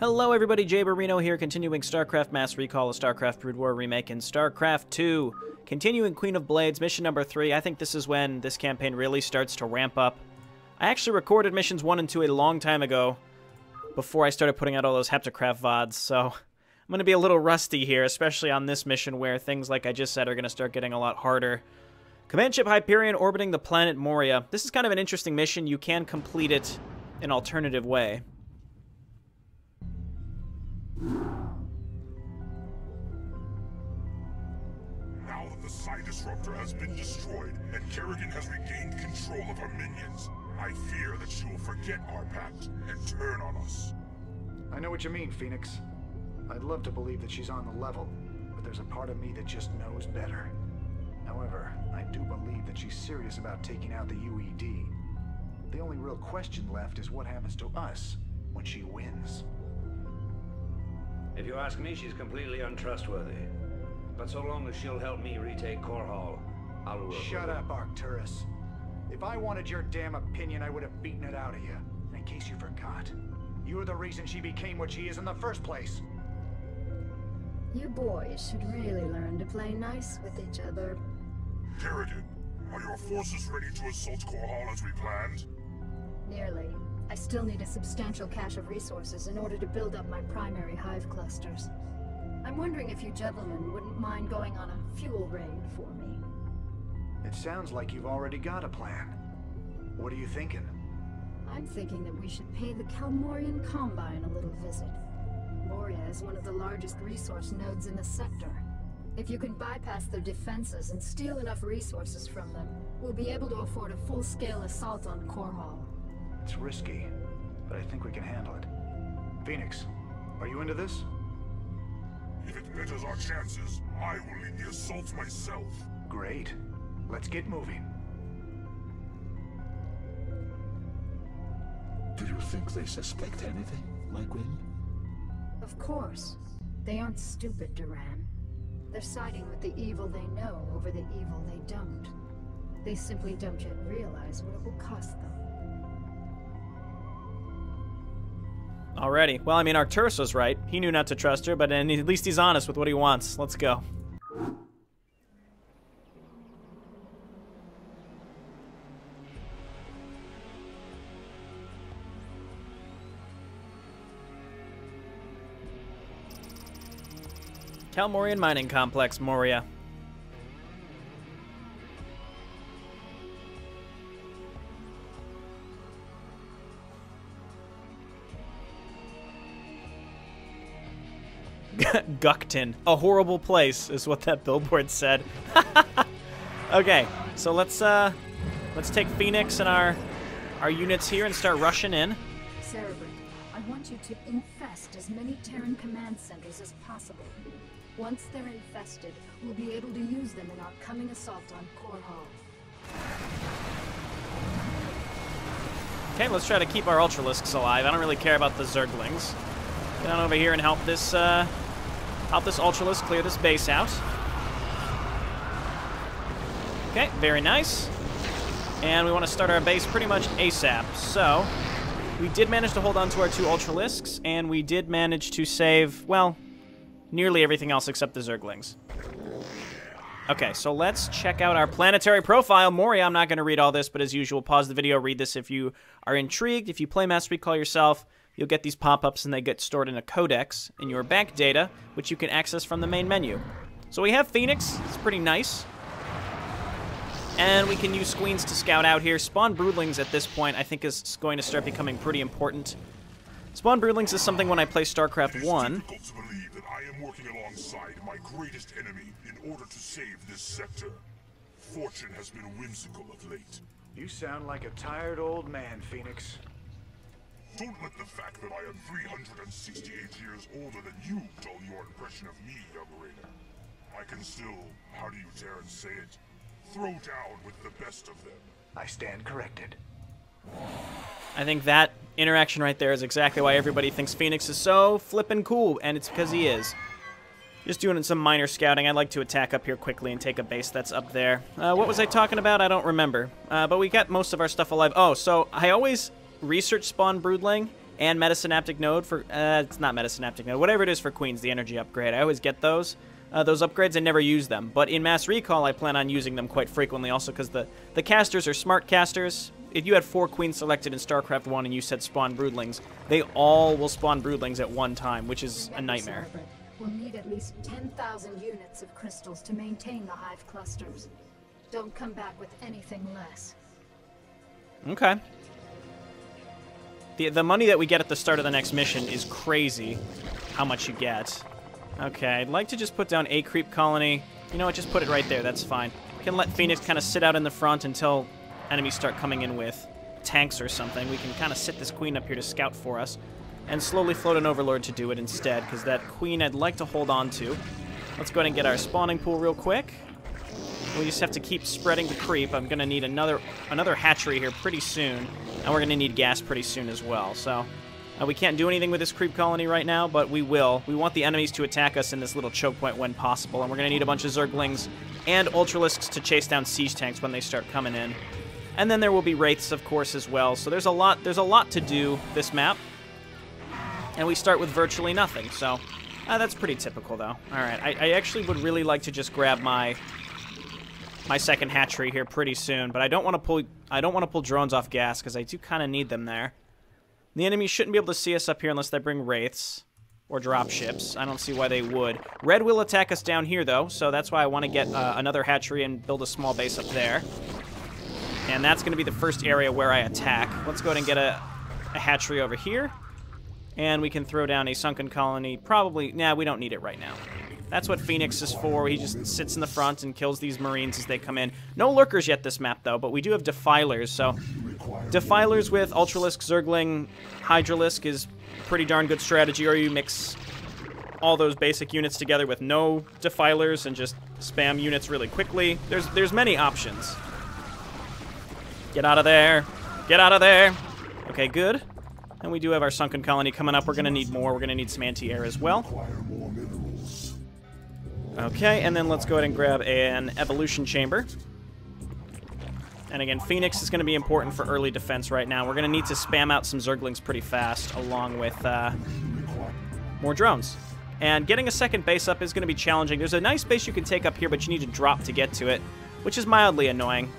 Hello everybody, Jaborino here, continuing StarCraft Mass Recall, a StarCraft Brood War remake in StarCraft 2. Continuing Queen of Blades, mission number 3. I think this is when this campaign really starts to ramp up. I actually recorded missions 1 and 2 a long time ago, before I started putting out all those Heptacraft VODs, so I'm going to be a little rusty here, especially on this mission where things, like I just said, are going to start getting a lot harder. Command Ship Hyperion orbiting the planet Moria. This is kind of an interesting mission. You can complete it an alternative way. Now that the Psi Disruptor has been destroyed and Kerrigan has regained control of her minions, I fear that she will forget our pact and turn on us. I know what you mean, Fenix. I'd love to believe that she's on the level, but there's a part of me that just knows better. However, I do believe that she's serious about taking out the UED. The only real question left is what happens to us when she wins. If you ask me, she's completely untrustworthy. But so long as she'll help me retake Korhal, I'll work. Shut up, Arcturus. If I wanted your damn opinion, I would have beaten it out of you. In case you forgot, you're the reason she became what she is in the first place. You boys should really learn to play nice with each other. Kerrigan, are your forces ready to assault Korhal as we planned? Nearly. I still need a substantial cache of resources in order to build up my primary hive clusters. I'm wondering if you gentlemen wouldn't mind going on a fuel raid for me. It sounds like you've already got a plan. What are you thinking? I'm thinking that we should pay the Kel-Morian Combine a little visit. Moria is one of the largest resource nodes in the sector. If you can bypass their defenses and steal enough resources from them, we'll be able to afford a full-scale assault on Korhal. It's risky, but I think we can handle it. Fenix, are you into this? If it betters our chances, I will lead the assault myself. Great. Let's get moving. Do you think they suspect anything, my queen? Of course. They aren't stupid, Duran. They're siding with the evil they know over the evil they don't. They simply don't yet realize what it will cost them. Alrighty. Well, I mean, Arcturus was right. He knew not to trust her, but at least he's honest with what he wants. Let's go. Kel-Morian Mining Complex, Moria. Guckton, a horrible place, is what that billboard said. Okay, so let's take Fenix and our units here and start rushing in. Cerebrin, I want you to infest as many Terran command centers as possible. Once they're infested, we'll be able to use them in our coming assault on Korhal. Okay, let's try to keep our Ultralisks alive. I don't really care about the Zerglings. Get on over here and help this. Help this Ultralisk clear this base out. Okay, very nice. And we want to start our base pretty much ASAP. So, we did manage to hold on to our two Ultralisks, and we did manage to save, well, nearly everything else except the Zerglings. Okay, so let's check out our planetary profile. Moria, I'm not going to read all this, but as usual, pause the video, read this if you are intrigued. If you play Mass Recall yourself, you'll get these pop-ups and they get stored in a codex in your back data, which you can access from the main menu. So we have Fenix, it's pretty nice. And we can use Queens to scout out here. Spawn Broodlings at this point I think is going to start becoming pretty important. Spawn Broodlings is something when I play StarCraft 1. It is difficult to believe that I am working alongside my greatest enemy in order to save this sector. Fortune has been whimsical of late. You sound like a tired old man, Fenix. Don't let the fact that I am 368 years older than you dull your impression of me, Jaborino. I can still, how do you Terrans say it, throw down with the best of them. I stand corrected. I think that interaction right there is exactly why everybody thinks Fenix is so flippin' cool, and it's because he is. Just doing some minor scouting. I'd like to attack up here quickly and take a base that's up there. What was I talking about? I don't remember. But we got most of our stuff alive. Oh, so I always research Spawn Broodling and Metasynaptic node for, it's not Metasynaptic node, whatever it is for Queens, the energy upgrade. I always get those upgrades and never use them. But in Mass Recall, I plan on using them quite frequently also because the casters are smart casters. If you had 4 Queens selected in StarCraft 1 and you said Spawn Broodlings, they all will spawn Broodlings at one time, which is a nightmare. We'll need at least 10,000 units of crystals to maintain the Hive Clusters. Don't come back with anything less. Okay. The money that we get at the start of the next mission is crazy how much you get. Okay, I'd like to just put down a Creep colony. You know what, just put it right there, that's fine. We can let Fenix kind of sit out in the front until enemies start coming in with tanks or something. We can kind of sit this queen up here to scout for us, and slowly float an overlord to do it instead, because that queen I'd like to hold on to. Let's go ahead and get our spawning pool real quick. We just have to keep spreading the creep. I'm going to need another hatchery here pretty soon, and we're going to need gas pretty soon as well. So we can't do anything with this creep colony right now, but we will. We want the enemies to attack us in this little choke point when possible, and we're going to need a bunch of Zerglings and Ultralisks to chase down siege tanks when they start coming in. And then there will be Wraiths, of course, as well. So there's a lot to do this map. And we start with virtually nothing, so that's pretty typical, though. All right, I actually would really like to just grab my second hatchery here pretty soon, but I don't want to pull drones off gas because I do kind of need them there. The enemy shouldn't be able to see us up here unless they bring wraiths or dropships. I don't see why they would. Red will attack us down here, though, so that's why I want to get another hatchery and build a small base up there. And that's going to be the first area where I attack. Let's go ahead and get a hatchery over here. And we can throw down a sunken colony. Probably, nah, we don't need it right now. That's what Fenix is for. He just sits in the front and kills these Marines as they come in. No lurkers yet this map, though, but we do have Defilers, so... Defilers with Ultralisk, Zergling, Hydralisk is pretty darn good strategy, or you mix all those basic units together with no Defilers and just spam units really quickly. There's many options. Get out of there. Get out of there. Okay, good. And we do have our sunken colony coming up. We're going to need more. We're going to need some anti-air as well. Okay, and then let's go ahead and grab an evolution chamber. And again, Fenix is going to be important for early defense right now. We're going to need to spam out some Zerglings pretty fast, along with more drones. And getting a second base up is going to be challenging. There's a nice base you can take up here, but you need to drop to get to it, which is mildly annoying.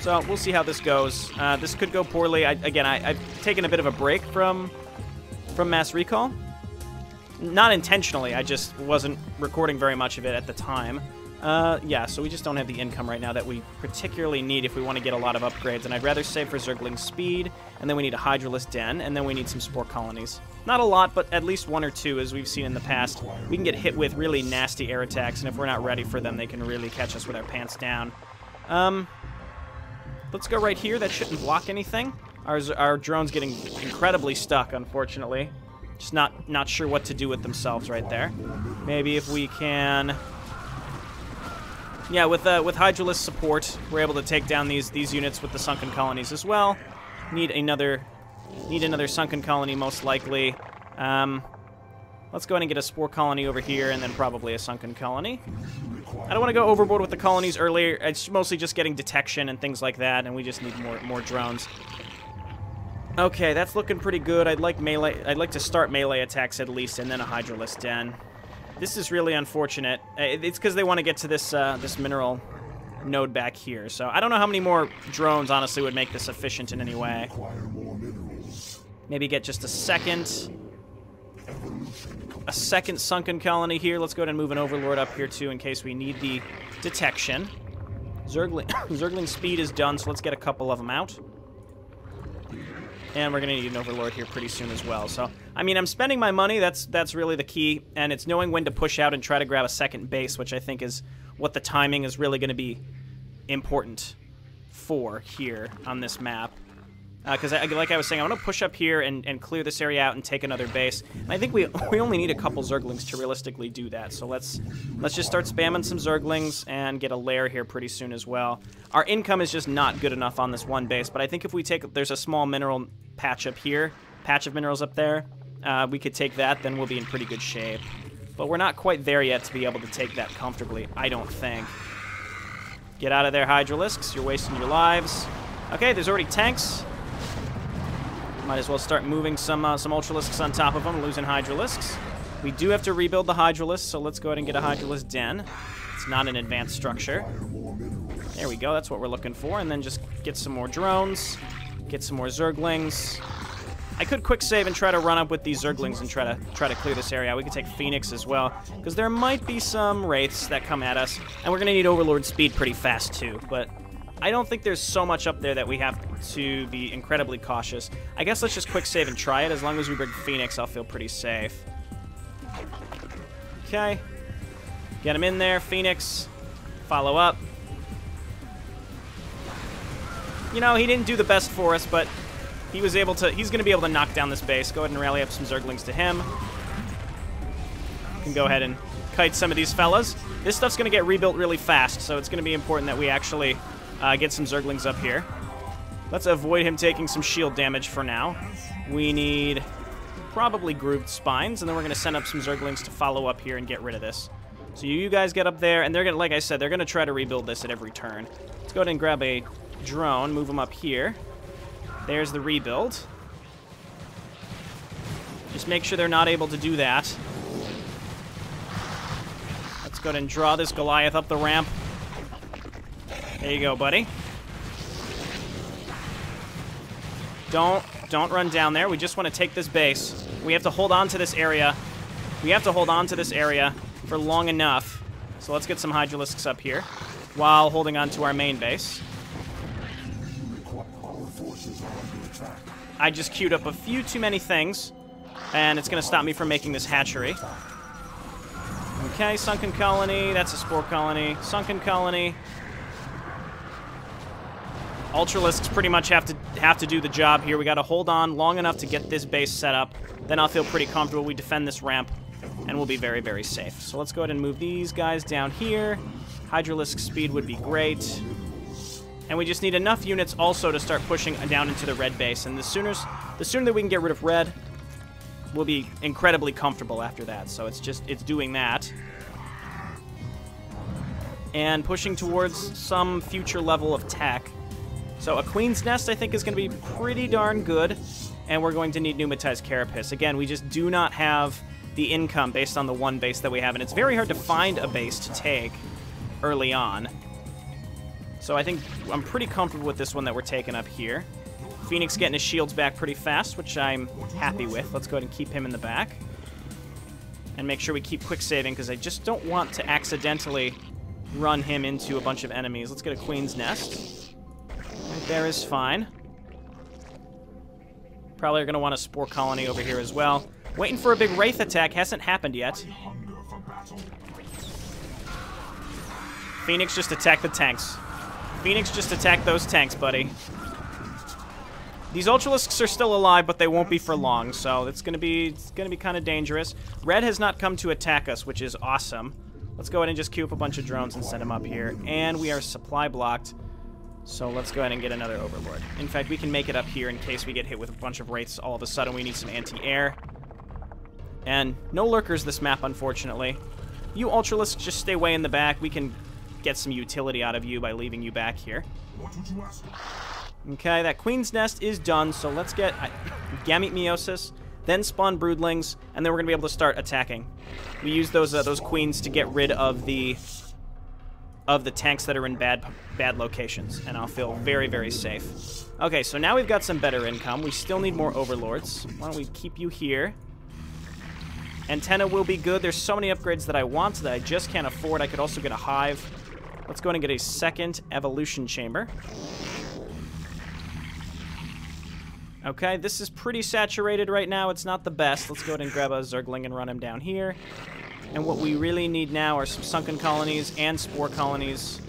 So we'll see how this goes. This could go poorly. I've taken a bit of a break from Mass Recall. Not intentionally. I just wasn't recording very much of it at the time. Yeah, so we just don't have the income right now that we particularly need if we want to get a lot of upgrades. And I'd rather save for Zergling speed, and then we need a Hydralisk Den, and then we need some Spore colonies. Not a lot, but at least one or two, as we've seen in the past. We can get hit with really nasty air attacks, and if we're not ready for them, they can really catch us with our pants down. Let's go right here. That shouldn't block anything. Our drone's getting incredibly stuck, unfortunately. Just not sure what to do with themselves right there. Maybe if we can... Yeah, with Hydralisk support, we're able to take down these units with the sunken colonies as well. Need another sunken colony, most likely. Let's go ahead and get a spore colony over here, and then probably a sunken colony. I don't want to go overboard with the colonies earlier. It's mostly just getting detection and things like that, and we just need more drones. Okay, that's looking pretty good. I'd like to start melee attacks at least, and then a Hydralisk Den. This is really unfortunate. It's because they want to get to this mineral node back here. So I don't know how many more drones, honestly, would make this efficient in any way. Maybe get just a second sunken colony here. Let's go ahead and move an overlord up here too, in case we need the detection. Zergling speed is done, so let's get a couple of them out. And we're going to need an overlord here pretty soon as well. So, I mean, I'm spending my money. That's really the key. And it's knowing when to push out and try to grab a second base, which I think is what the timing is really going to be important for here on this map. Because, like I was saying, I want to push up here and clear this area out and take another base. And I think we only need a couple Zerglings to realistically do that. So let's just start spamming some Zerglings and get a lair here pretty soon as well. Our income is just not good enough on this one base. But I think if we take... There's a small mineral patch up here. Patch of minerals up there. We could take that, then we'll be in pretty good shape. But we're not quite there yet to be able to take that comfortably, I don't think. Get out of there, Hydralisks. You're wasting your lives. Okay, there's already tanks. Might as well start moving some Ultralisks on top of them, losing Hydralisks. We do have to rebuild the Hydralisk, so let's go ahead and get a Hydralisk Den. It's not an advanced structure. There we go, that's what we're looking for. And then just get some more drones, get some more Zerglings. I could quick save and try to run up with these Zerglings and try to clear this area. We could take Fenix as well, because there might be some Wraiths that come at us, and we're going to need Overlord speed pretty fast too, but I don't think there's so much up there that we have to be incredibly cautious. I guess let's just quick save and try it. As long as we bring Fenix, I'll feel pretty safe. Okay. Get him in there, Fenix. Follow up. You know, he didn't do the best for us, but he was able to, he's going to be able to knock down this base. Go ahead and rally up some Zerglings to him. We can go ahead and kite some of these fellas. This stuff's going to get rebuilt really fast, so it's going to be important that we actually get some Zerglings up here. Let's avoid him taking some shield damage for now. We need probably grooved spines, and then we're going to send up some Zerglings to follow up here and get rid of this. So you guys get up there, and they're going to, like I said, they're going to try to rebuild this at every turn. Let's go ahead and grab a drone, move them up here. There's the rebuild. Just make sure they're not able to do that. Let's go ahead and draw this Goliath up the ramp. There you go, buddy. Don't run down there. We just want to take this base. We have to hold on to this area. We have to hold on to this area for long enough. So let's get some Hydralisks up here while holding on to our main base. I just queued up a few too many things, and it's going to stop me from making this hatchery. Okay, sunken colony. That's a spore colony. Sunken colony. Ultralisks pretty much have to do the job here. We got to hold on long enough to get this base set up. Then I'll feel pretty comfortable. We defend this ramp, and we'll be very, very safe. So let's go ahead and move these guys down here. Hydralisk speed would be great. And we just need enough units also to start pushing down into the red base. And the sooner that we can get rid of red, we'll be incredibly comfortable after that. So it's doing that. And pushing towards some future level of tech. So a Queen's Nest, I think, is going to be pretty darn good. And we're going to need pneumatized carapace. Again, we just do not have the income based on the one base that we have. And it's very hard to find a base to take early on. So I think I'm pretty comfortable with this one that we're taking up here. Fenix getting his shields back pretty fast, which I'm happy with. Let's go ahead and keep him in the back. And make sure we keep quick saving, because I just don't want to accidentally run him into a bunch of enemies. Let's get a Queen's Nest. Right there is fine. Probably are going to want a Spore colony over here as well. Waiting for a big Wraith attack. Hasn't happened yet. Fenix just attacked the tanks. Fenix just attacked those tanks, buddy. These Ultralisks are still alive, but they won't be for long, so it's gonna be kind of dangerous. Red has not come to attack us, which is awesome. Let's go ahead and just queue up a bunch of drones and send them up here. And we are supply blocked, so let's go ahead and get another Overlord. In fact, we can make it up here in case we get hit with a bunch of Wraiths all of a sudden. We need some anti-air. And no Lurkers this map, unfortunately. You Ultralisks just stay way in the back. We can get some utility out of you by leaving you back here. Okay, that Queen's Nest is done, so let's get Gamete Meiosis, then Spawn Broodlings, and then we're going to be able to start attacking. We use those Queens to get rid of the tanks that are in bad locations, and I'll feel very, very safe. Okay, so now we've got some better income. We still need more Overlords. Why don't we keep you here? Antenna will be good. There's so many upgrades that I want that I just can't afford. I could also get a Hive. Let's go ahead and get a second Evolution Chamber. Okay, this is pretty saturated right now. It's not the best. Let's go ahead and grab a Zergling and run him down here. And what we really need now are some Sunken colonies and Spore colonies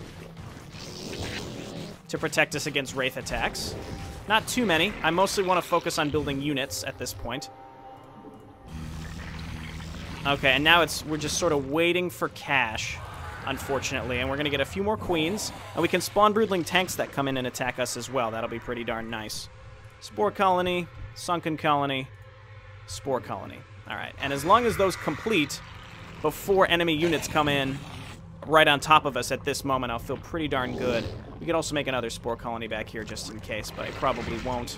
to protect us against Wraith attacks. Not too many. I mostly want to focus on building units at this point. Okay, and now we're just sort of waiting for cash, unfortunately, and we're going to get a few more Queens, and we can spawn Broodling tanks that come in and attack us as well. That'll be pretty darn nice. Spore colony, sunken colony, spore colony. All right, and as long as those complete before enemy units come in right on top of us at this moment, I'll feel pretty darn good. We could also make another spore colony back here just in case, but I probably won't.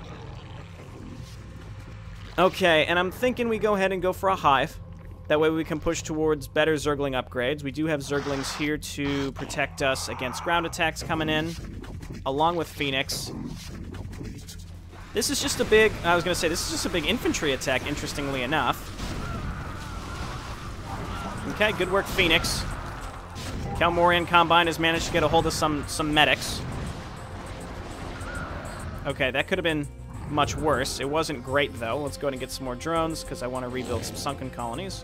Okay, and I'm thinking we go ahead and go for a hive. That way we can push towards better Zergling upgrades. We do have Zerglings here to protect us against ground attacks coming in, along with Fenix. This is just a big... I was going to say, this is just a big infantry attack, interestingly enough. Okay, good work, Fenix. Kel-Morian Combine has managed to get a hold of some medics. Okay, that could have been much worse. It wasn't great, though. Let's go ahead and get some more drones, because I want to rebuild some sunken colonies.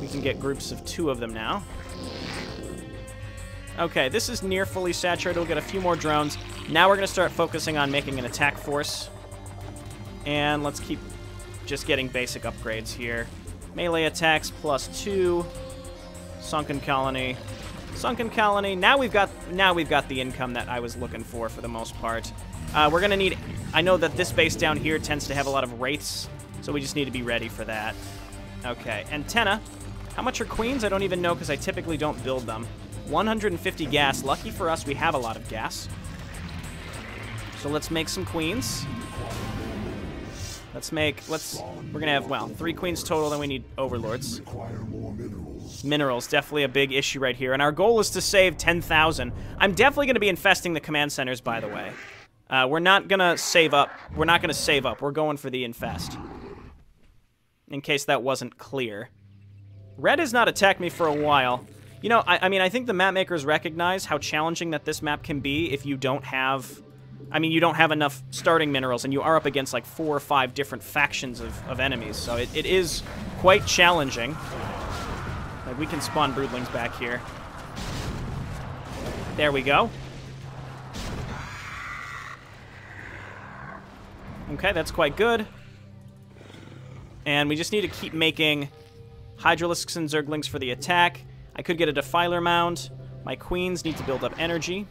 We can get groups of 2 of them now. Okay, this is near fully saturated. We'll get a few more drones. Now we're going to start focusing on making an attack force. And let's keep just getting basic upgrades here. Melee attacks +2. Sunken colony. Sunken colony. Now we've got the income that I was looking for the most part. We're going to need... I know that this base down here tends to have a lot of wraiths, so we just need to be ready for that. Okay, antenna. How much are queens? I don't even know because I typically don't build them. 150 gas. Lucky for us, we have a lot of gas. So let's make some queens. Let's make... We're going to have, well, 3 queens total, then we need overlords. Minerals, definitely a big issue right here. And our goal is to save 10,000. I'm definitely going to be infesting the command centers, by the way. We're not going to save up. We're not going to save up. We're going for the infest. In case that wasn't clear. Red has not attacked me for a while. You know, I mean, I think the map makers recognize how challenging that this map can be if you don't have... I mean, you don't have enough starting minerals, and you are up against, like, 4 or 5 different factions of enemies. So it is quite challenging. Like, we can spawn broodlings back here. There we go. Okay, that's quite good. And we just need to keep making Hydralisks and Zerglings for the attack. I could get a Defiler mound. My queens need to build up energy.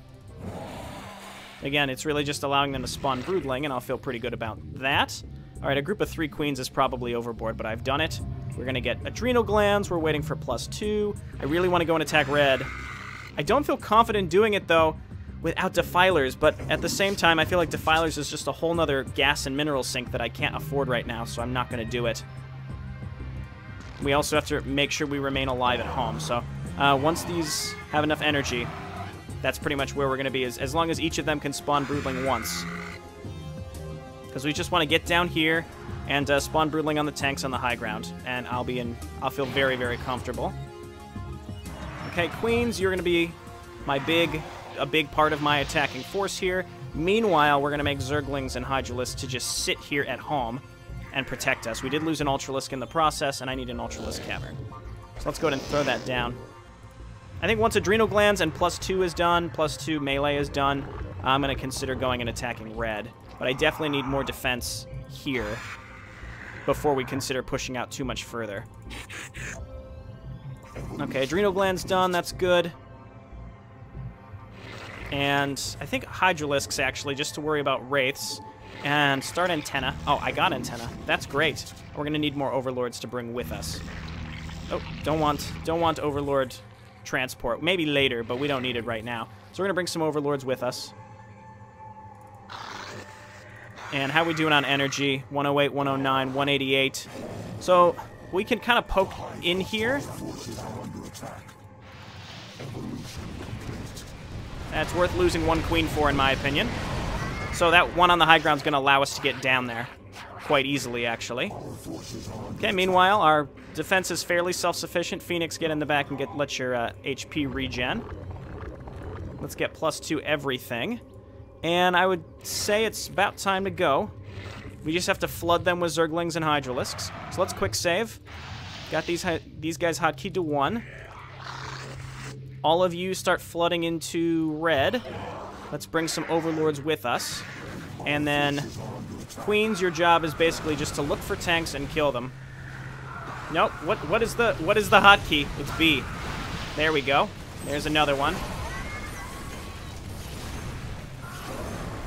Again, it's really just allowing them to spawn broodling, and I'll feel pretty good about that. All right, a group of 3 queens is probably overboard, but I've done it. We're going to get Adrenal Glands. We're waiting for +2. I really want to go and attack red. I don't feel confident doing it, though, without Defilers, but at the same time, I feel like Defilers is just a whole nother gas and mineral sink that I can't afford right now, so I'm not going to do it. We also have to make sure we remain alive at home, so once these have enough energy, that's pretty much where we're going to be, as long as each of them can spawn broodling once. Because we just want to get down here and spawn broodling on the tanks on the high ground, and I'll feel very, very comfortable. Okay, queens, you're going to be a big part of my attacking force here. Meanwhile, we're going to make Zerglings and Hydralisks to just sit here at home and protect us. We did lose an Ultralisk in the process, and I need an Ultralisk cavern. So let's go ahead and throw that down. I think once Adrenal Glands and +2 is done, +2 melee is done, I'm going to consider going and attacking red. But I definitely need more defense here before we consider pushing out too much further. Okay, Adrenal Glands done, that's good. And I think Hydralisks, actually, just to worry about wraiths. And start antenna. Oh, I got antenna. That's great. We're going to need more overlords to bring with us. Oh, don't want overlord transport. Maybe later, but we don't need it right now. So we're going to bring some overlords with us. And how are we doing on energy? 108, 109, 188. So we can kind of poke in here. That's worth losing 1 queen for, in my opinion. So that one on the high ground is going to allow us to get down there quite easily, actually. Okay, meanwhile, our defense is fairly self-sufficient. Fenix, get in the back and let your HP regen. Let's get +2 everything. And I would say it's about time to go. We just have to flood them with Zerglings and Hydralisks. So let's quick save. Got these guys hotkeyed to 1. All of you start flooding into red. Let's bring some overlords with us. And then, queens, your job is basically just to look for tanks and kill them. Nope, what is the hotkey? It's B. There we go. There's another one.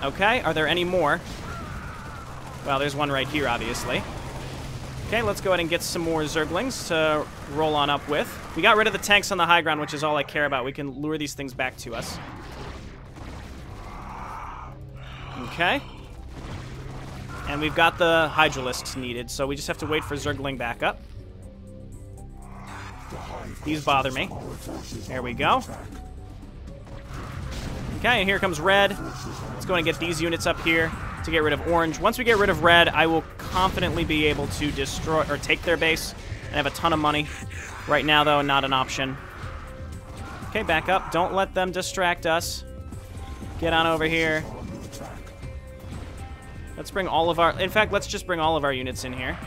Okay, are there any more? Well, there's one right here, obviously. Okay, let's go ahead and get some more Zerglings to roll on up with. We got rid of the tanks on the high ground, which is all I care about. We can lure these things back to us. Okay. And we've got the Hydralisks needed, so we just have to wait for Zergling back up. These bother me. There we go. Okay, and here comes red. Let's go and get these units up here to get rid of orange. Once we get rid of red, I will confidently be able to destroy or take their base and have a ton of money. Right now, though, not an option. Okay, back up. Don't let them distract us. Get on over here. Let's bring all of our... In fact, let's just bring all of our units in here.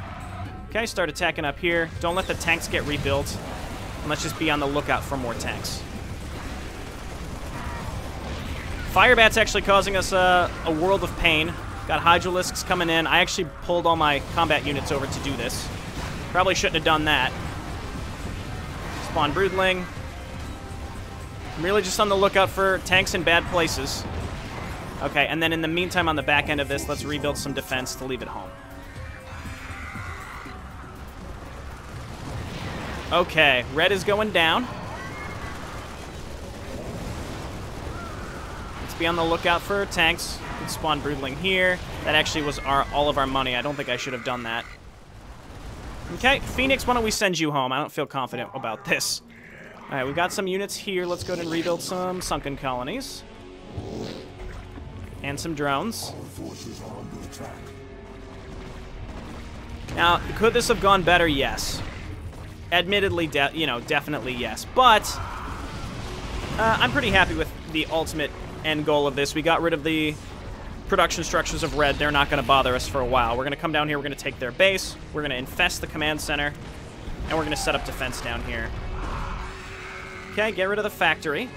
Okay, start attacking up here. Don't let the tanks get rebuilt. And let's just be on the lookout for more tanks. Firebat's actually causing us a world of pain. Got Hydralisks coming in. I actually pulled all my combat units over to do this. Probably shouldn't have done that. Spawn Broodling. I'm really just on the lookout for tanks in bad places. Okay, and then in the meantime, on the back end of this, let's rebuild some defense to leave it home. Okay, red is going down. Let's be on the lookout for tanks. Let's spawn Broodling here. That actually was all of our money. I don't think I should have done that. Okay, Fenix, why don't we send you home? I don't feel confident about this. All right, we've got some units here. Let's go ahead and rebuild some sunken colonies. And some drones. Now, could this have gone better? Yes. Admittedly, definitely yes. But, I'm pretty happy with the ultimate end goal of this. We got rid of the production structures of red. They're not going to bother us for a while. We're going to come down here. We're going to take their base. We're going to infest the command center. And we're going to set up defense down here. Okay, get rid of the factory.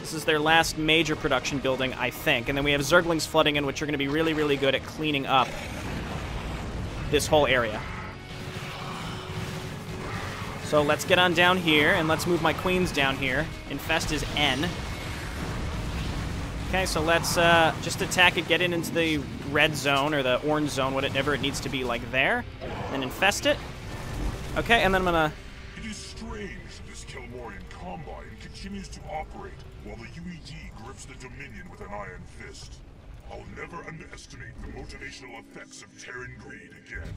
This is their last major production building, I think. And then we have Zerglings flooding in, which are going to be really, really good at cleaning up this whole area. So let's get on down here, and let's move my queens down here. Infest is N. Okay, so let's just attack it, get it into the red zone, or the orange zone, whatever it needs to be, like there. And infest it. Okay, and then I'm going to... It is strange this Kel-Morian Combine continues to operate while the UED grips the Dominion with an iron fist. I'll never underestimate the motivational effects of Terran greed again.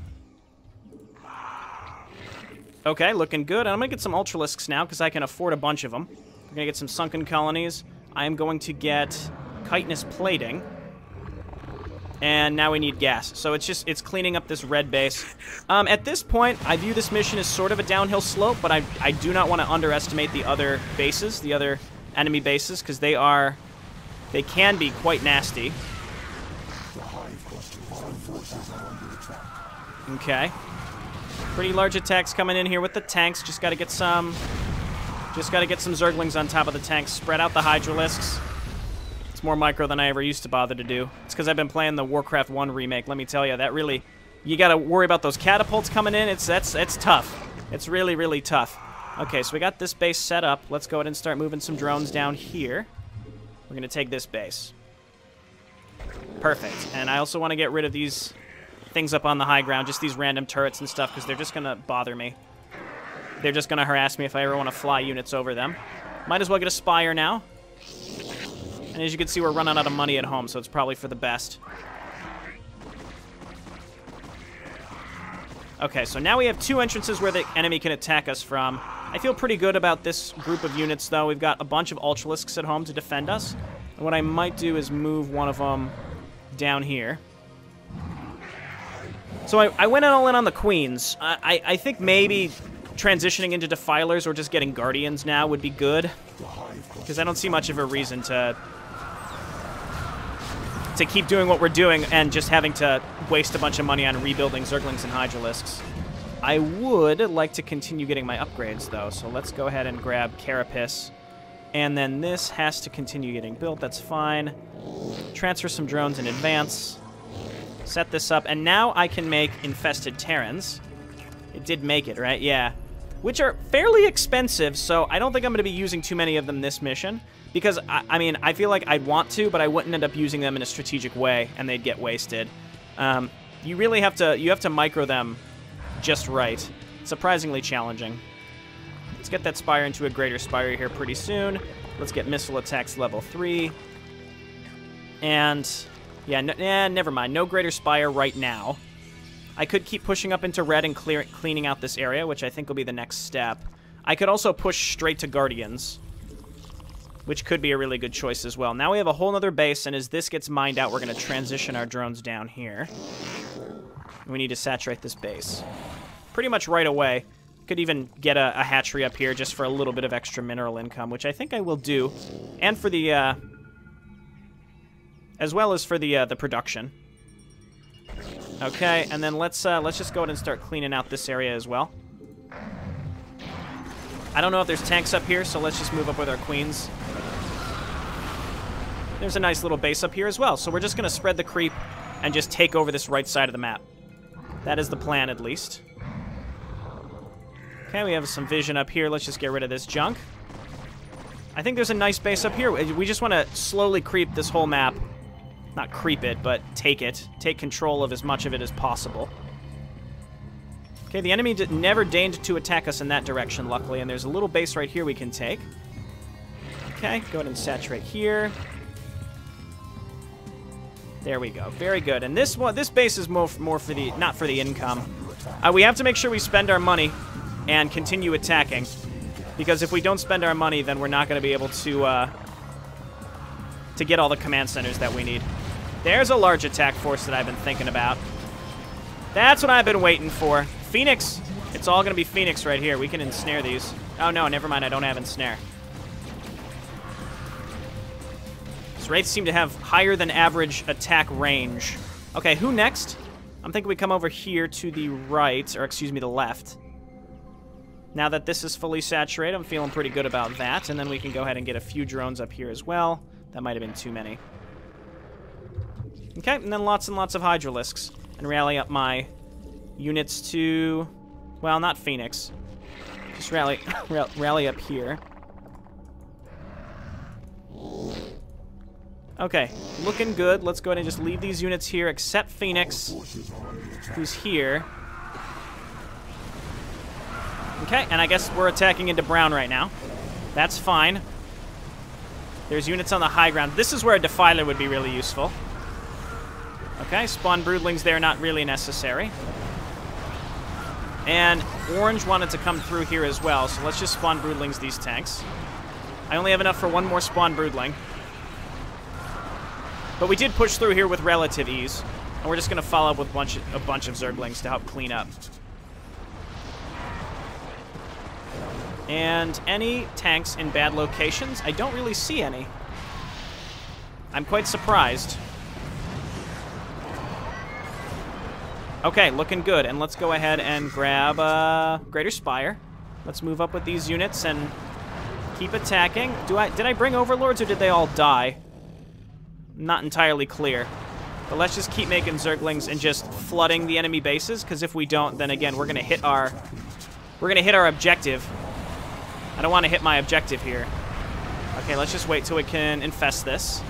Okay, looking good. I'm going to get some Ultralisks now, because I can afford a bunch of them. I'm going to get some sunken colonies. I'm going to get chitinous plating. And now we need gas. So it's cleaning up this red base. At this point, I view this mission as sort of a downhill slope, but I do not want to underestimate the other bases, the other enemy bases, because they can be quite nasty. Okay. Pretty large attacks coming in here with the tanks. Just gotta get some Zerglings on top of the tanks. Spread out the Hydralisks. It's more micro than I ever used to bother to do. It's because I've been playing the Warcraft 1 remake. Let me tell you, that really... You gotta worry about those catapults coming in. It's tough. It's really, really tough. Okay, so we got this base set up. Let's go ahead and start moving some drones down here. We're gonna take this base. Perfect. And I also want to get rid of these things up on the high ground. Just these random turrets and stuff, because they're just gonna bother me. They're just going to harass me if I ever want to fly units over them. Might as well get a Spire now. And as you can see, we're running out of money at home, so it's probably for the best. Okay, so now we have two entrances where the enemy can attack us from. I feel pretty good about this group of units, though. We've got a bunch of Ultralisks at home to defend us. And what I might do is move one of them down here. So I went all in on the Queens. I think maybe... transitioning into Defilers or just getting Guardians now would be good, because I don't see much of a reason to keep doing what we're doing and just having to waste a bunch of money on rebuilding Zerglings and Hydralisks. I would like to continue getting my upgrades, though, so let's go ahead and grab Carapace. And then this has to continue getting built. That's fine. Transfer some drones in advance. Set this up. And now I can make Infested Terrans. It did make it, right? Yeah. Which are fairly expensive, so I don't think I'm going to be using too many of them this mission. Because, I mean, I feel like I'd want to, but I wouldn't end up using them in a strategic way, and they'd get wasted. You really have to, you have to micro them just right. Surprisingly challenging. Let's get that Spire into a Greater Spire here pretty soon. Let's get Missile Attacks level 3. And Yeah, no, never mind. No Greater Spire right now. I could keep pushing up into red and cleaning out this area, which I think will be the next step. I could also push straight to Guardians, which could be a really good choice as well. Now we have a whole other base, and as this gets mined out, we're going to transition our drones down here. We need to saturate this base pretty much right away. Could even get a hatchery up here just for a little bit of extra mineral income, which I think I will do, and for the, as well as for the production. Okay, and then let's just go ahead and start cleaning out this area as well. I don't know if there's tanks up here, so let's just move up with our queens. There's a nice little base up here as well, so we're just going to spread the creep and just take over this right side of the map. That is the plan, at least. Okay, we have some vision up here. Let's just get rid of this junk. I think there's a nice base up here. We just want to slowly creep this whole map. Not creep it, but take it. Take control of as much of it as possible. Okay, the enemy never deigned to attack us in that direction, luckily. And there's a little base right here we can take. Okay, go ahead and saturate here. There we go. Very good. And this one, this base is more for the, not for the income. We have to make sure we spend our money and continue attacking, because if we don't spend our money, then we're not going to be able to get all the command centers that we need. There's a large attack force that I've been thinking about. That's what I've been waiting for. Fenix. It's all going to be Fenix right here. We can ensnare these. Oh, no, never mind. I don't have ensnare. These Wraiths seem to have higher than average attack range. Okay, who next? I'm thinking we come over here to the right, or excuse me, the left. Now that this is fully saturated, I'm feeling pretty good about that. And then we can go ahead and get a few drones up here as well. That might have been too many. Okay, and then lots and lots of Hydralisks. And rally up my units to... well, not Fenix. Just rally up here. Okay, looking good. Let's go ahead and just leave these units here, except Fenix, who's here. Okay, and I guess we're attacking into brown right now. That's fine. There's units on the high ground. This is where a Defiler would be really useful. Okay, Spawn Broodlings there, not really necessary. And orange wanted to come through here as well, so let's just Spawn Broodlings these tanks. I only have enough for one more Spawn Broodling. But we did push through here with relative ease, and we're just going to follow up with a bunch of Zerglings to help clean up. And any tanks in bad locations? I don't really see any. I'm quite surprised. Okay, looking good. And let's go ahead and grab Greater Spire. Let's move up with these units and keep attacking. Did I bring Overlords, or did they all die? Not entirely clear. But let's just keep making Zerglings and just flooding the enemy bases, because if we don't, then again, we're going to hit our... we're going to hit our objective. I don't want to hit my objective here. Okay, let's just wait till we can infest this.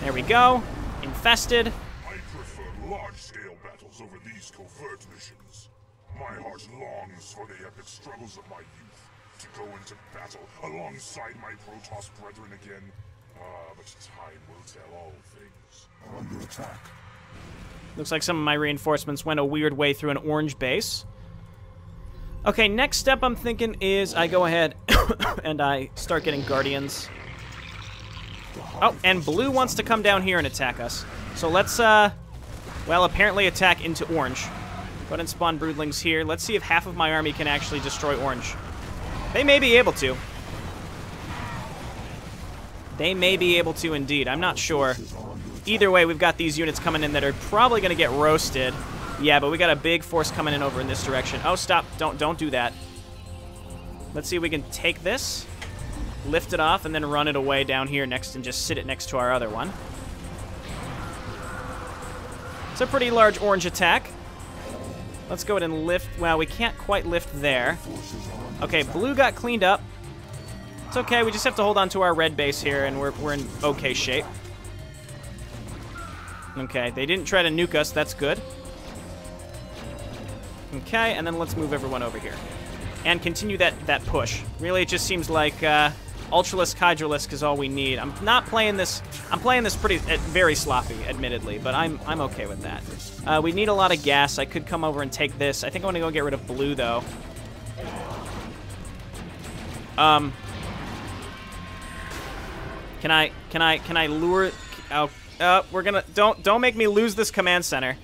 There we go. Infested. I prefer large-scale battles over these covert missions. My heart longs for the epic struggles of my youth, to go into battle alongside my Protoss brethren again. Ah, but time will tell all things. Under attack. Looks like some of my reinforcements went a weird way through an orange base. Okay, next step I'm thinking is I go ahead and I start getting Guardians. Oh, and blue wants to come down here and attack us. So let's, well, apparently attack into orange. Go ahead and spawn Broodlings here. Let's see if half of my army can actually destroy orange. They may be able to. They may be able to indeed. I'm not sure. Either way, we've got these units coming in that are probably going to get roasted. Yeah, but we got a big force coming in over in this direction. Oh, stop. Don't do that. Let's see if we can take this, lift it off, and then run it away down here next and just sit it next to our other one. It's a pretty large orange attack. Let's go ahead and lift. Well, we can't quite lift there. Okay, blue got cleaned up. It's okay. We just have to hold on to our red base here, and we're in okay shape. Okay, they didn't try to nuke us. That's good. Okay, and then let's move everyone over here. And continue that push. Really, it just seems like Ultralisk, Hydralisk is all we need. I'm not playing this. I'm playing this pretty, very sloppy, admittedly, but I'm okay with that. We need a lot of gas. I could come over and take this. I think I want to go get rid of blue though. Can I lure? Oh, we're gonna don't make me lose this command center.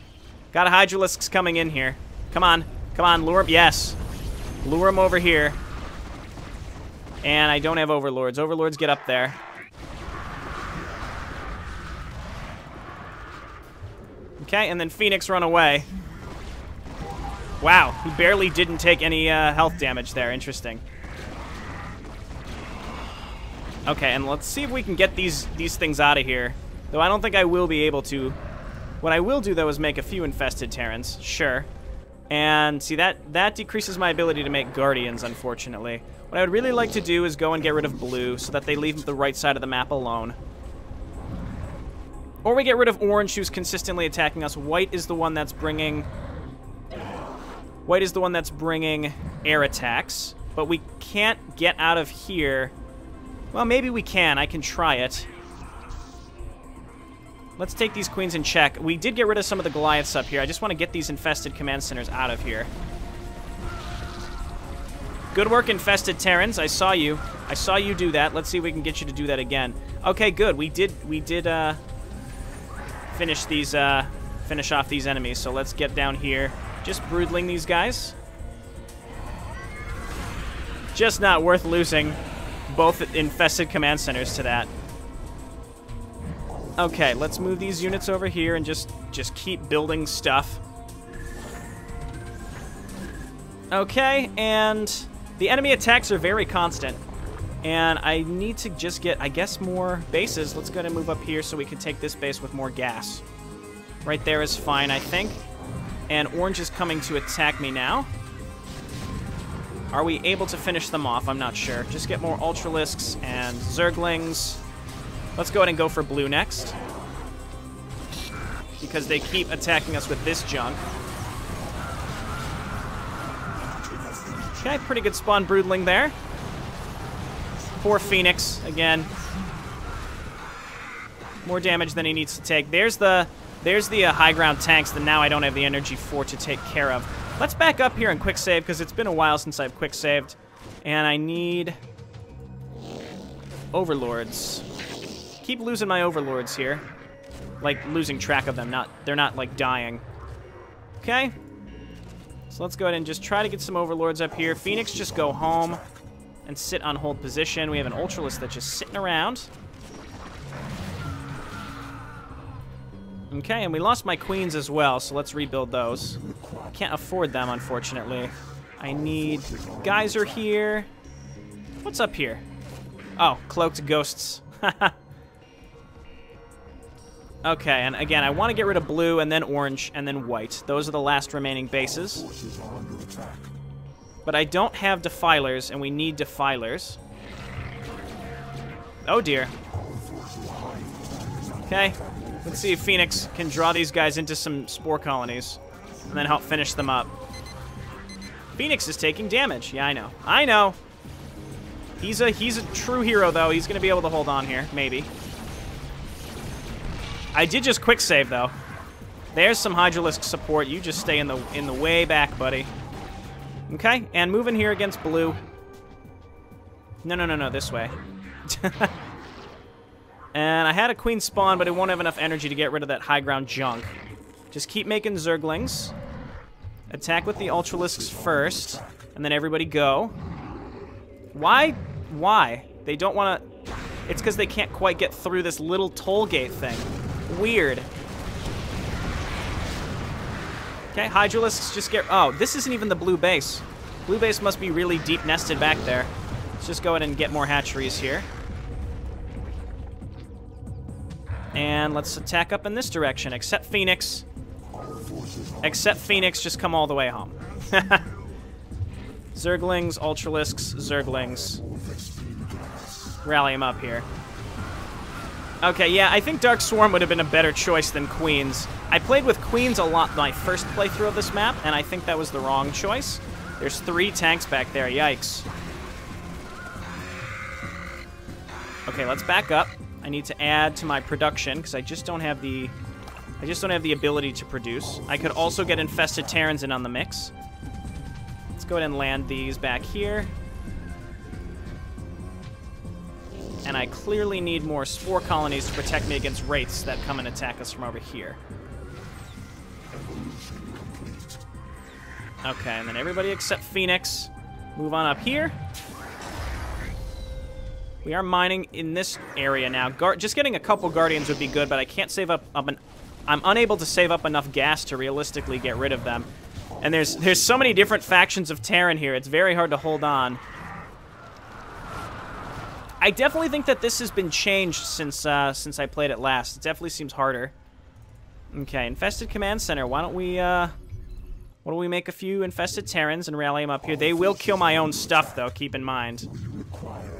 Got Hydralisks coming in here. Come on, come on, lure him. Yes, lure him over here. And I don't have overlords. Overlords get up there. Okay, and then Fenix run away. Wow, he barely didn't take any health damage there. Interesting. Okay, and let's see if we can get these things out of here. Though I don't think I will be able to. What I will do though is make a few Infested Terrans. Sure. And see that decreases my ability to make Guardians, unfortunately. What I would really like to do is go and get rid of blue so that they leave the right side of the map alone. Or we get rid of orange, who's consistently attacking us. White is the one that's bringing... White is the one that's bringing air attacks. But we can't get out of here. Well, maybe we can. I can try it. Let's take these queens in check. We did get rid of some of the Goliaths up here. I just want to get these infested command centers out of here. Good work, Infested Terrans. I saw you. I saw you do that. Let's see if we can get you to do that again. Okay, good. We did finish off these enemies. So let's get down here. Just broodling these guys. Just not worth losing both infested command centers to that. Okay, let's move these units over here and just keep building stuff. Okay, and the enemy attacks are very constant, and I need to just get, I guess, more bases. Let's go ahead and move up here so we can take this base with more gas. Right there is fine, I think. And orange is coming to attack me now. Are we able to finish them off? I'm not sure. Just get more Ultralisks and Zerglings. Let's go ahead and go for blue next, because they keep attacking us with this junk. Okay, pretty good spawn broodling there. Poor Fenix, again. More damage than he needs to take. There's the high ground tanks that now I don't have the energy for to take care of. Let's back up here and quick save, because it's been a while since I've quick saved. And I need overlords. Keep losing my overlords here. Like, losing track of them. They're not, like, dying. Okay. So let's go ahead and just try to get some overlords up here. Fenix, just go home and sit on hold position. We have an Ultralisk that's just sitting around. Okay, and we lost my queens as well, so let's rebuild those. I can't afford them, unfortunately. I need Geyser here. What's up here? Oh, cloaked ghosts. Okay, and again, I want to get rid of blue, and then orange, and then white. Those are the last remaining bases. But I don't have Defilers, and we need Defilers. Oh dear. Okay, let's see if Fenix can draw these guys into some spore colonies, and then help finish them up. Fenix is taking damage. Yeah, I know. I know. He's a true hero, though. He's going to be able to hold on here, maybe. I did just quick save though. There's some Hydralisk support. You just stay in the way back, buddy. Okay, and moving here against blue. No, this way. And I had a queen spawn, but it won't have enough energy to get rid of that high ground junk. Just keep making Zerglings. Attack with the Ultralisks first, and then everybody go. Why? They don't want to. It's because they can't quite get through this little toll gate thing. Weird. Okay, Hydralisks just get... Oh, this isn't even the blue base. Blue base must be really deep nested back there. Let's just go ahead and get more hatcheries here. And let's attack up in this direction, except Fenix. Except Fenix, just come all the way home. Zerglings, Ultralisks, Zerglings. Rally him up here. Okay, yeah, I think Dark Swarm would have been a better choice than Queens. I played with Queens a lot my first playthrough of this map, and I think that was the wrong choice. There's 3 tanks back there, yikes. Okay, let's back up. I need to add to my production because I just don't have the ability to produce. I could also get Infested Terrans in on the mix. Let's go ahead and land these back here. And I clearly need more spore colonies to protect me against wraiths that come and attack us from over here. Okay, and then everybody except Fenix move on up here. We are mining in this area now. Just getting a couple Guardians would be good, but I can't save up. I'm unable to save up enough gas to realistically get rid of them. And there's so many different factions of Terran here. It's very hard to hold on. I definitely think that this has been changed since I played it last. It definitely seems harder. Okay, Infested Command Center. Why don't we why don't we make a few Infested Terrans and rally them up here? They will kill my own stuff, though, keep in mind.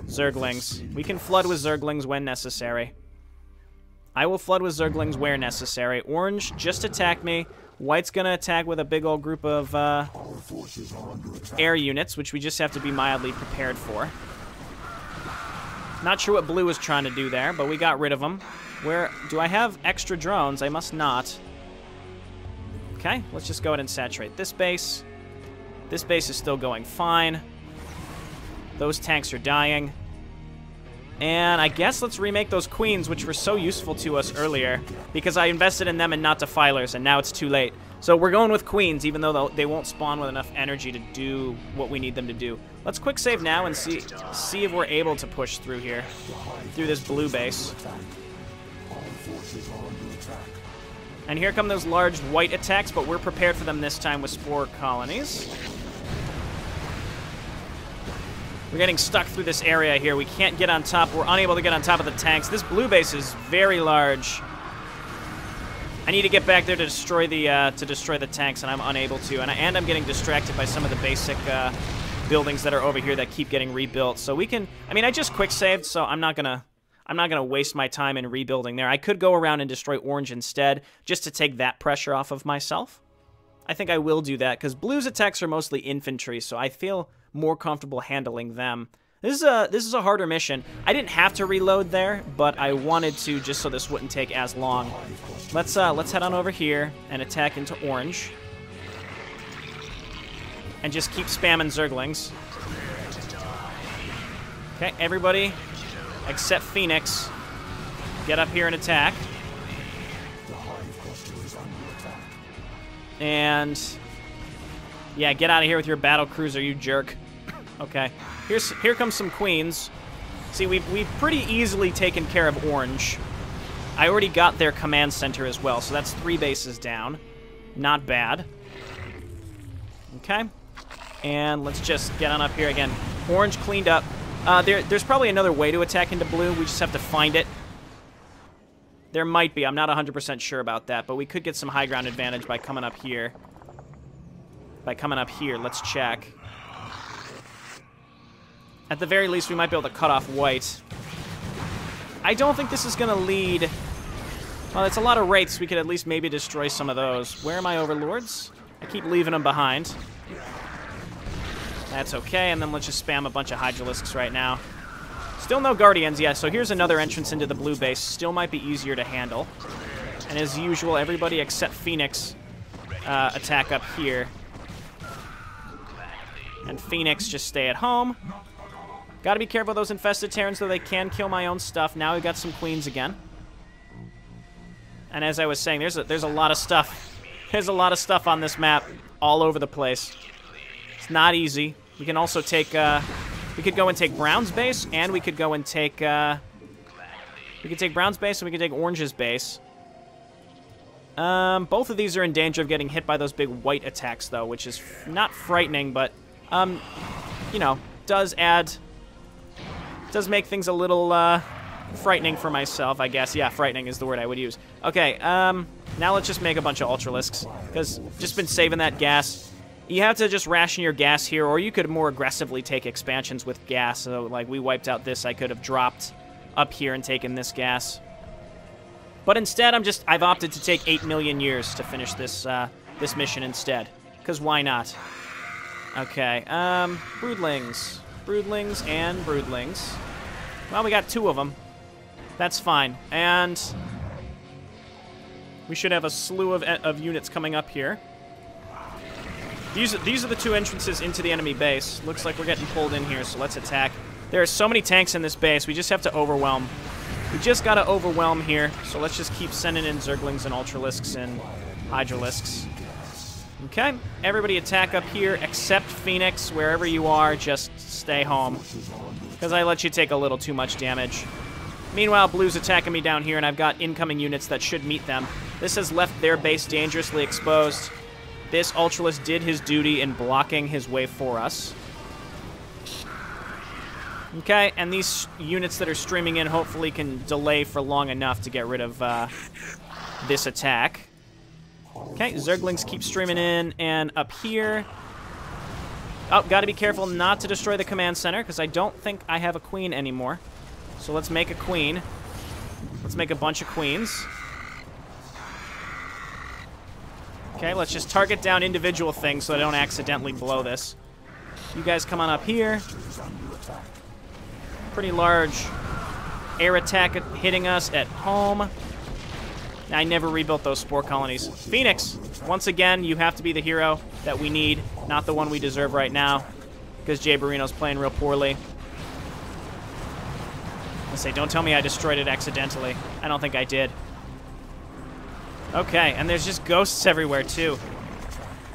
Zerglings. We can flood with Zerglings when necessary. I will flood with Zerglings where necessary. Orange just attacked me. White's gonna attack with a big old group of air units, which we just have to be mildly prepared for. Not sure what blue was trying to do there, but we got rid of them. Where do I have extra drones? I must not. Okay, let's just go ahead and saturate this base. This base is still going fine. Those tanks are dying. And I guess let's remake those queens, which were so useful to us earlier, because I invested in them and not defilers, and now it's too late. So we're going with queens, even though they won't spawn with enough energy to do what we need them to do. Let's quick save now and see if we're able to push through here, through this blue base. And here come those large white attacks, but we're prepared for them this time with spore colonies. We're getting stuck through this area here. We can't get on top. We're unable to get on top of the tanks. This blue base is very large. I need to get back there to destroy the tanks, and I'm unable to. And I'm getting distracted by some of the basic buildings that are over here that keep getting rebuilt. So we can. I mean, I just quick saved, so I'm not gonna waste my time in rebuilding there. I could go around and destroy orange instead, just to take that pressure off of myself. I think I will do that because blue's attacks are mostly infantry, so I feel more comfortable handling them. This is a harder mission. I didn't have to reload there, but I wanted to just so this wouldn't take as long. Let's head on over here and attack into orange, and just keep spamming Zerglings. Okay, everybody except Fenix, get up here and attack. And yeah, get out of here with your battle cruiser, you jerk. Okay, here comes some queens. See, we've pretty easily taken care of orange. I already got their command center as well, so that's 3 bases down. Not bad. Okay, and let's just get on up here again. Orange cleaned up. There's probably another way to attack into blue. We just have to find it. There might be. I'm not 100% sure about that, but we could get some high ground advantage by coming up here. Let's check. At the very least, we might be able to cut off white. I don't think this is going to lead... Well, it's a lot of wraiths. We could at least maybe destroy some of those. Where are my overlords? I keep leaving them behind. That's okay, and then let's just spam a bunch of Hydralisks right now. Still no Guardians, yeah, so here's another entrance into the blue base. Still might be easier to handle. And as usual, everybody except Fenix attack up here. And Fenix just stay at home. Gotta be careful of those Infested Terrans, though. They can kill my own stuff. Now we've got some queens again. And as I was saying, there's a lot of stuff. There's a lot of stuff on this map, all over the place. It's not easy. We can also take. We could go and take Brown's base, and we could go and take. We could take Brown's base, and we could take Orange's base. Both of these are in danger of getting hit by those big white attacks, though, which is not frightening, but. You know, does make things a little, frightening for myself, I guess. Yeah, frightening is the word I would use. Okay, now let's just make a bunch of Ultralisks, because just been saving that gas. You have to just ration your gas here, or you could more aggressively take expansions with gas. So, like, we wiped out this, I could have dropped up here and taken this gas. But instead, I've opted to take 8 million years to finish this, this mission instead. Because why not? Okay, Broodlings and Broodlings. Well, we got two of them. That's fine. And we should have a slew of units coming up here. These are the two entrances into the enemy base. Looks like we're getting pulled in here, so let's attack. There are so many tanks in this base, we just have to overwhelm. We just got to overwhelm here, so let's just keep sending in Zerglings and Ultralisks and Hydralisks. Okay, everybody attack up here except Fenix. Wherever you are, just stay home, because I let you take a little too much damage. Meanwhile, Blue's attacking me down here, and I've got incoming units that should meet them. This has left their base dangerously exposed. This Ultralisk did his duty in blocking his way for us. Okay, and these units that are streaming in hopefully can delay for long enough to get rid of this attack. Okay, Zerglings keep streaming in, and up here... Oh, gotta be careful not to destroy the command center, because I don't think I have a queen anymore. So let's make a queen. Let's make a bunch of queens. Okay, let's just target down individual things so I don't accidentally blow this. You guys come on up here. Pretty large air attack hitting us at home. I never rebuilt those spore colonies. Fenix, once again, you have to be the hero that we need, not the one we deserve right now, because Jaborino's playing real poorly. I say, don't tell me I destroyed it accidentally. I don't think I did. Okay, and there's just ghosts everywhere, too.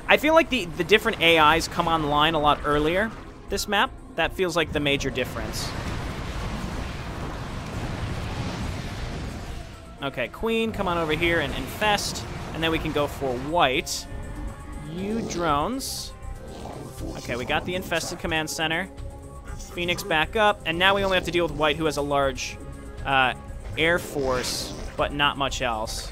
I feel like the different AIs come online a lot earlier this map. That feels like the major difference. Okay, Queen, come on over here and infest, and then we can go for white. You drones. Okay, we got the infested command center. Fenix back up, and now we only have to deal with white, who has a large air force, but not much else.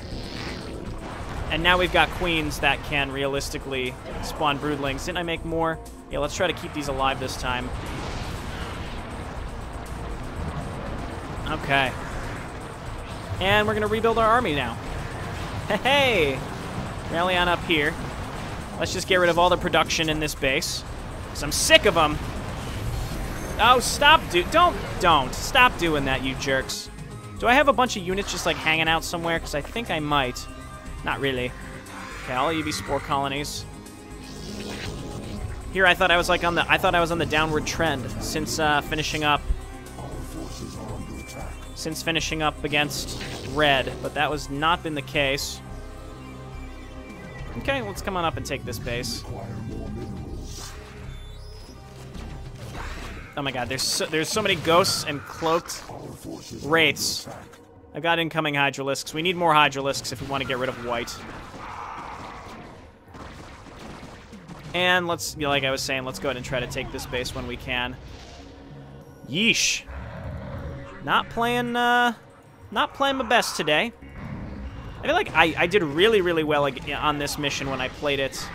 And now we've got queens that can realistically spawn broodlings. Didn't I make more? Yeah, let's try to keep these alive this time. Okay. And we're going to rebuild our army now. Hey! Rally on up here. Let's just get rid of all the production in this base, because I'm sick of them. Oh, stop, dude. Don't. Stop doing that, you jerks. Do I have a bunch of units just, like, hanging out somewhere? Because I think I might. Not really. Okay, all you be spore colonies. Here, I thought I was, like, on the... I thought I was on the downward trend since finishing up... Since finishing up against red, but that was not been the case. Okay, let's come on up and take this base. Oh my god, there's so many ghosts and cloaked wraiths. I've got incoming Hydralisks. We need more Hydralisks if we want to get rid of white. And let's, like I was saying, let's go ahead and try to take this base when we can. Yeesh. Not playing my best today. I feel like I did really, really well on this mission when I played it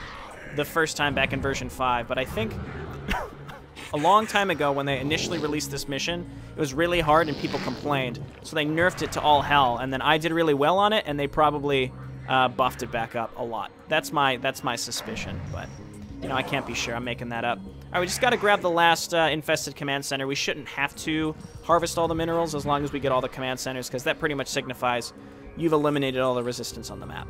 the first time back in version 5, but I think a long time ago when they initially released this mission, it was really hard and people complained, so they nerfed it to all hell, and then I did really well on it, and they probably buffed it back up a lot. That's my suspicion, but you know, I can't be sure. I'm making that up. All right, we just got to grab the last infested command center. We shouldn't have to harvest all the minerals as long as we get all the command centers, because that pretty much signifies you've eliminated all the resistance on the map.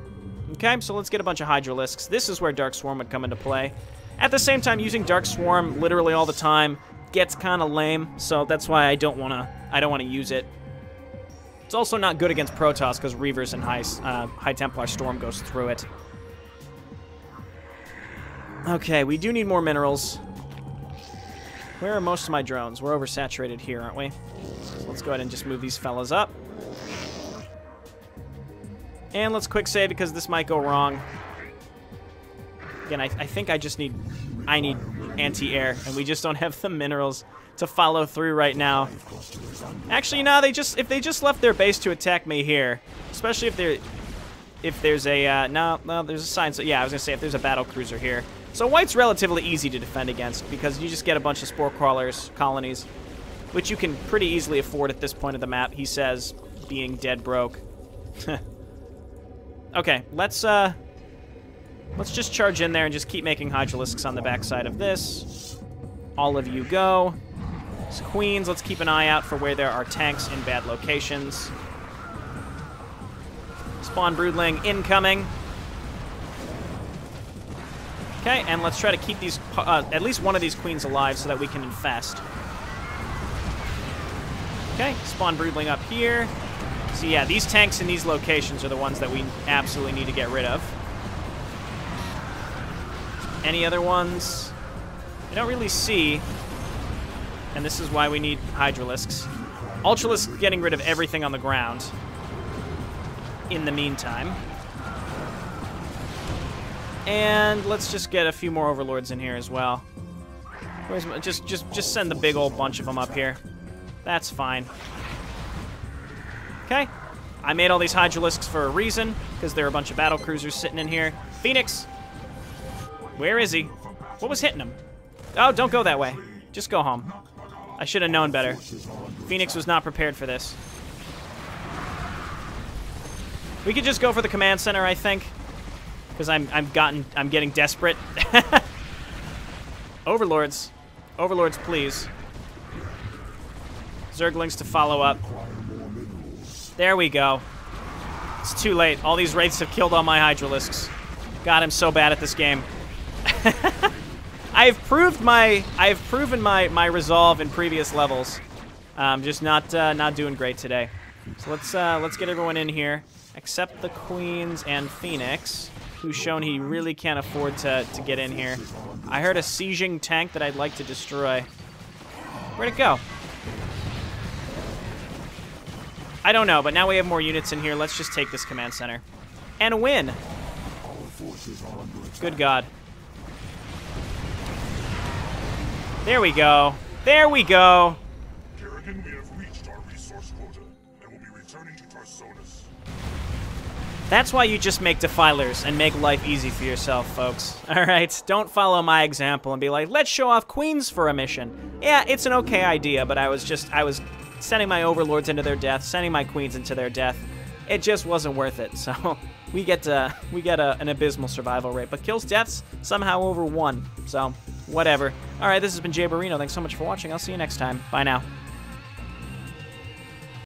Okay, so let's get a bunch of Hydralisks. This is where Dark Swarm would come into play. At the same time, using Dark Swarm literally all the time gets kind of lame, so that's why I don't want to use it. It's also not good against Protoss, because Reavers and High Templar Storm goes through it. Okay, we do need more minerals. Where are most of my drones? We're oversaturated here, aren't we? So let's go ahead and just move these fellas up. And let's quick save, because this might go wrong. Again, I think I just need... I need anti-air, and we just don't have the minerals to follow through right now. Actually, no, if they just left their base to attack me here, especially if there's a... no, there's a sign. So, yeah, I was going to say if there's a battle cruiser here. So white's relatively easy to defend against, because you just get a bunch of spore colonies, which you can pretty easily afford at this point of the map. He says, being dead broke. Okay, let's just charge in there and just keep making Hydralisks on the backside of this. All of you go. It's queens. Let's keep an eye out for where there are tanks in bad locations. Spawn Broodling incoming. Okay, and let's try to keep these at least one of these queens alive so that we can infest. Okay, Spawn Broodling up here. So yeah, these tanks in these locations are the ones that we absolutely need to get rid of. Any other ones? I don't really see. And this is why we need Hydralisks. Ultralisks getting rid of everything on the ground in the meantime. And let's just get a few more overlords in here as well. Where's my, just send the big old bunch of them up here. That's fine. Okay. I made all these Hydralisks for a reason, because there are a bunch of battle cruisers sitting in here. Fenix! Where is he? What was hitting him? Oh, don't go that way. Just go home. I should have known better. Fenix was not prepared for this. We could just go for the command center, I think. Because I'm getting desperate. Overlords. Overlords, please. Zerglings to follow up. There we go. It's too late. All these Wraiths have killed all my Hydralisks. God, I'm so bad at this game. I've proven my resolve in previous levels. Just not doing great today. So let's get everyone in here, except the queens and Fenix, who's shown he really can't afford to get in here. I heard a sieging tank that I'd like to destroy. Where'd it go? I don't know, but now we have more units in here. Let's just take this command center. And win! Good God. There we go. There we go! Kerrigan, we have reached our resource quota, and we'll be returning to Tarsonis. That's why you just make Defilers and make life easy for yourself, folks. Alright, don't follow my example and be like, let's show off queens for a mission. Yeah, it's an okay idea, but I was sending my overlords into their death, sending my queens into their death. It just wasn't worth it, so we get an abysmal survival rate. But kills, deaths, somehow over 1, so whatever. Alright, this has been Jaborino. Thanks so much for watching. I'll see you next time. Bye now.